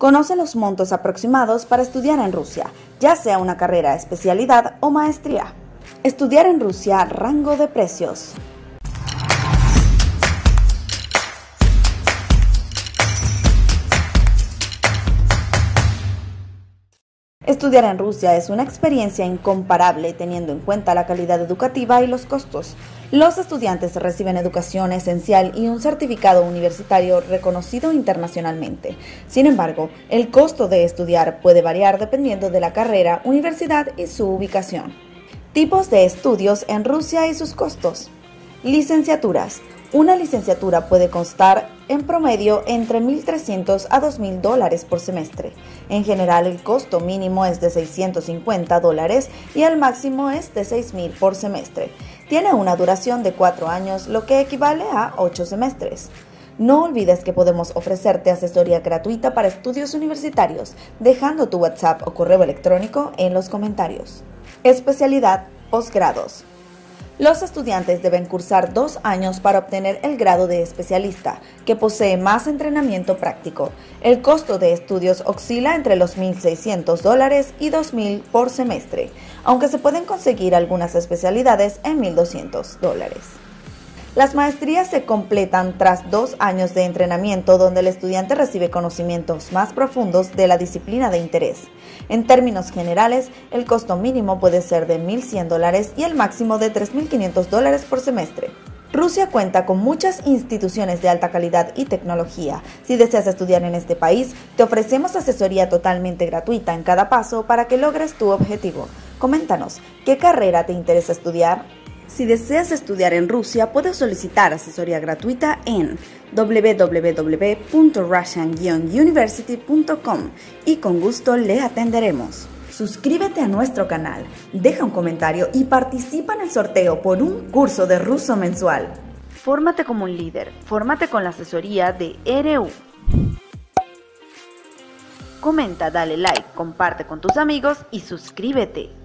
Conoce los montos aproximados para estudiar en Rusia, ya sea una carrera, especialidad o maestría. Estudiar en Rusia, rango de precios. Estudiar en Rusia es una experiencia incomparable teniendo en cuenta la calidad educativa y los costos. Los estudiantes reciben educación esencial y un certificado universitario reconocido internacionalmente. Sin embargo, el costo de estudiar puede variar dependiendo de la carrera, universidad y su ubicación. Tipos de estudios en Rusia y sus costos. Licenciaturas. Una licenciatura puede constar en promedio entre $1,300 a $2,000 por semestre. En general, el costo mínimo es de $650 y el máximo es de $6,000 por semestre. Tiene una duración de 4 años, lo que equivale a 8 semestres. No olvides que podemos ofrecerte asesoría gratuita para estudios universitarios, dejando tu WhatsApp o correo electrónico en los comentarios. Especialidad, posgrados. Los estudiantes deben cursar 2 años para obtener el grado de especialista, que posee más entrenamiento práctico. El costo de estudios oscila entre los $1,600 y $2,000 por semestre, aunque se pueden conseguir algunas especialidades en $1,200. Las maestrías se completan tras 2 años de entrenamiento donde el estudiante recibe conocimientos más profundos de la disciplina de interés. En términos generales, el costo mínimo puede ser de $1,100 y el máximo de $3,500 por semestre. Rusia cuenta con muchas instituciones de alta calidad y tecnología. Si deseas estudiar en este país, te ofrecemos asesoría totalmente gratuita en cada paso para que logres tu objetivo. Coméntanos, ¿qué carrera te interesa estudiar? Si deseas estudiar en Rusia, puedes solicitar asesoría gratuita en www.russian-university.com y con gusto le atenderemos. Suscríbete a nuestro canal, deja un comentario y participa en el sorteo por un curso de ruso mensual. Fórmate como un líder, fórmate con la asesoría de RU. Comenta, dale like, comparte con tus amigos y suscríbete.